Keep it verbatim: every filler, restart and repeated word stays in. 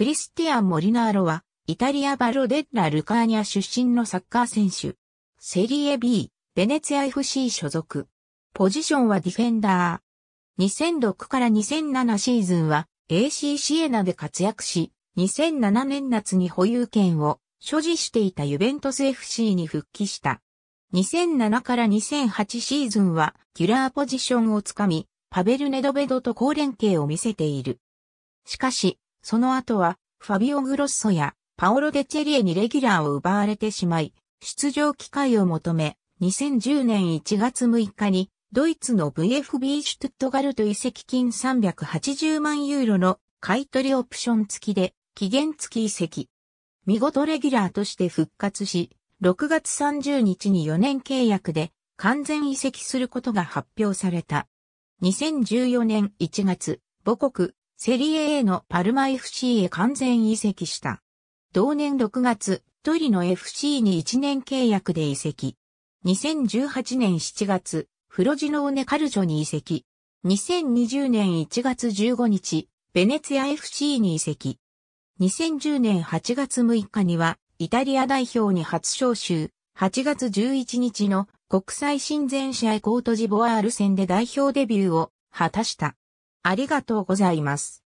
クリスティアン・モリナーロは、イタリア・バロデッラ・ルカーニャ出身のサッカー選手。セリエ ビー、ベネツィア エフシー 所属。ポジションはディフェンダー。にせんろくからにせんななシーズンは エーシー シエナで活躍し、にせんなな年夏に保有権を所持していたユベントス エフシー に復帰した。にせんななからにせんはちシーズンはキラーポジションをつかみ、パベル・ネドベドと好連携を見せている。しかし、その後はファビオ・グロッソやパオロ・デ・チェリエにレギュラーを奪われてしまい、出場機会を求め、にせんじゅう年いち月むい日に、ドイツの ブイエフビー シュトゥットガルト移籍金さんびゃくはちじゅうまんユーロの買取オプション付きで、期限付き移籍。見事レギュラーとして復活し、ろく月さんじゅう日によ年契約で、完全移籍することが発表された。にせんじゅうよん年いち月、母国、セリエ A のパルマ エフシー へ完全移籍した。同年ろく月、トリノ エフシー にいち年契約で移籍。にせんじゅうはち年しち月、フロジノーネカルチョに移籍。にせんにじゅう年いち月じゅうご日、ベネツィア エフシー に移籍。にせんじゅう年はち月むい日には、イタリア代表に初招集。はち月じゅういち日の国際親善試合コートジボワール戦で代表デビューを果たした。ありがとうございます。